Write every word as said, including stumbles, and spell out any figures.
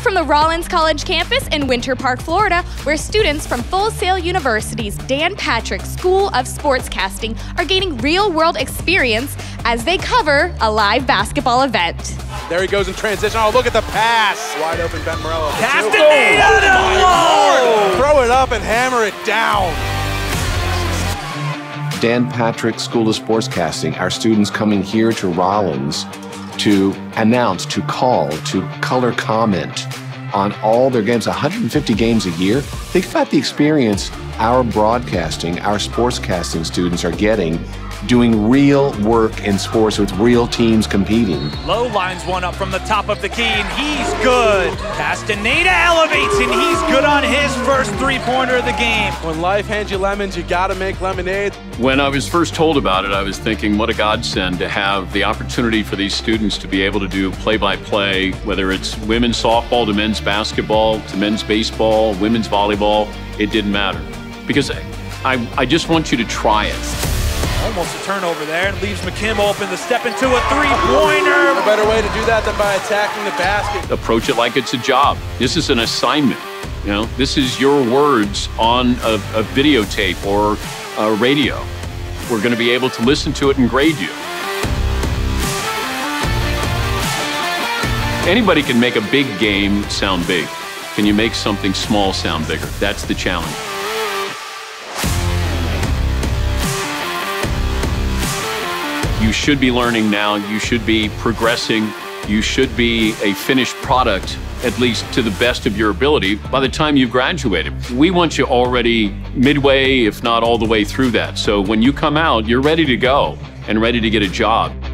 from the Rollins College campus in Winter Park, Florida, where students from Full Sail University's Dan Patrick School of Sportscasting are gaining real-world experience as they cover a live basketball event. There he goes in transition. Oh, look at the pass. Wide open, Ben Morello. Castaneda! Oh, throw it up and hammer it down. Dan Patrick School of Sportscasting, our students coming here to Rollins to announce, to call, to color comment on all their games, one hundred fifty games a year. Think about the experience our broadcasting, our sportscasting students are getting, doing real work in sports with real teams competing. Low lines one up from the top of the key, and he's good. Castaneda elevates, and he's good on his first three-pointer of the game. When life hands you lemons, you gotta make lemonade. When I was first told about it, I was thinking, what a godsend to have the opportunity for these students to be able to do play-by-play, whether it's women's softball to men's basketball, to men's baseball, women's volleyball, it didn't matter. Because I, I just want you to try it. Almost a turnover there, and leaves McKim open to step into a three-pointer. A better way to do that than by attacking the basket. Approach it like it's a job. This is an assignment. You know, this is your words on a, a videotape or a radio. We're going to be able to listen to it and grade you. Anybody can make a big game sound big. Can you make something small sound bigger? That's the challenge. You should be learning now, you should be progressing, you should be a finished product, at least to the best of your ability, by the time you've graduated. We want you already midway, if not all the way through that. So when you come out, you're ready to go and ready to get a job.